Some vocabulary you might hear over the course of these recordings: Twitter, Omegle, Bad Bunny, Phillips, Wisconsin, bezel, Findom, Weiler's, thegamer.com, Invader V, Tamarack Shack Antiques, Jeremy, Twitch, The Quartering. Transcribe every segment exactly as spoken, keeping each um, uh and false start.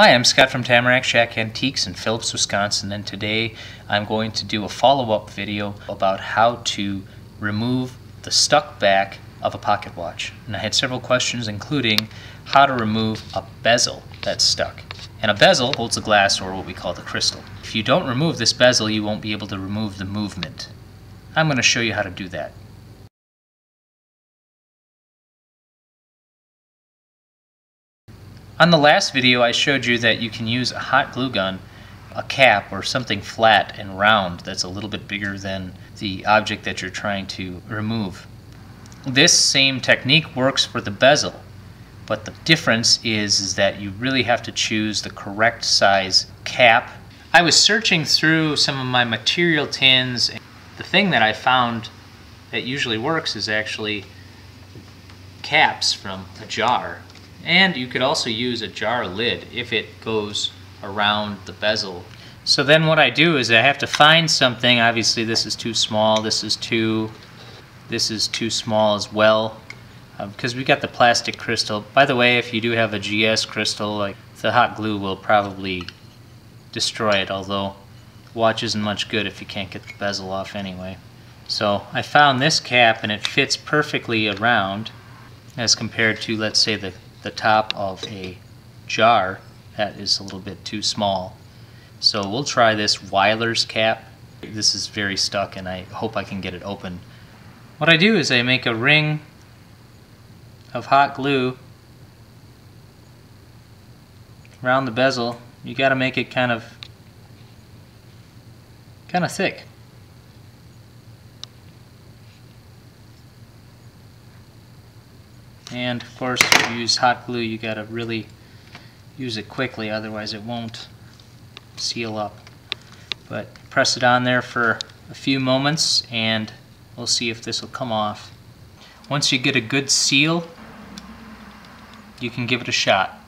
Hi, I'm Scott from Tamarack Shack Antiques in Phillips, Wisconsin, and today I'm going to do a follow-up video about how to remove the stuck back of a pocket watch. And I had several questions, including how to remove a bezel that's stuck. And a bezel holds the glass, or what we call the crystal. If you don't remove this bezel, you won't be able to remove the movement. I'm going to show you how to do that. On the last video, I showed you that you can use a hot glue gun, a cap, or something flat and round that's a little bit bigger than the object that you're trying to remove. This same technique works for the bezel, but the difference is, is that you really have to choose the correct size cap. I was searching through some of my material tins, and the thing that I found that usually works is actually caps from a jar. And you could also use a jar lid if it goes around the bezel. So then what I do is I have to find something. Obviously this is too small, this is too, this is too small as well, because um, we got the plastic crystal. By the way, if you do have a G S crystal, like, the hot glue will probably destroy it, although the watch isn't much good if you can't get the bezel off anyway. So I found this cap and it fits perfectly around as compared to, let's say, the the top of a jar that is a little bit too small. So we'll try this Weiler's cap. This is very stuck and I hope I can get it open. What I do is I make a ring of hot glue around the bezel. You gotta make it kind of kind of thick. And of course, if you use hot glue, you gotta really use it quickly, otherwise it won't seal up. But press it on there for a few moments and we'll see if this will come off. Once you get a good seal, you can give it a shot.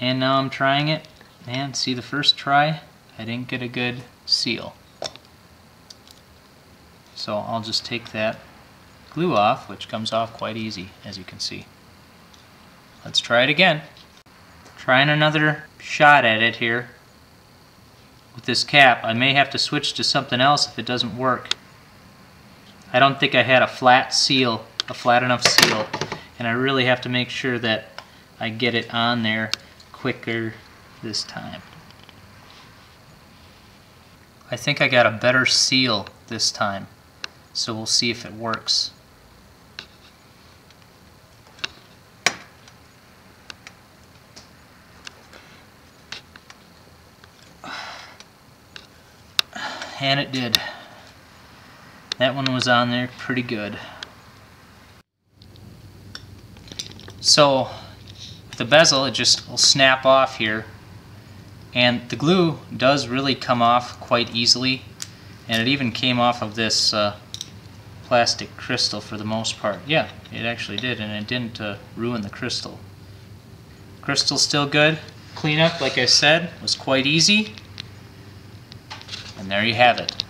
And now I'm trying it, and see, the first try, I didn't get a good seal. So I'll just take that glue off, which comes off quite easy, as you can see. Let's try it again. Trying another shot at it here with this cap. I may have to switch to something else if it doesn't work. I don't think I had a flat seal, a flat enough seal, and I really have to make sure that I get it on there quicker this time. I think I got a better seal this time, so we'll see if it works. And it did. That one was on there pretty good. So with the bezel, it just will snap off here, and the glue does really come off quite easily, and it even came off of this uh, plastic crystal for the most part. Yeah, it actually did, and it didn't uh, ruin the crystal. Crystal's still good. Cleanup, like I said, was quite easy. And there you have it.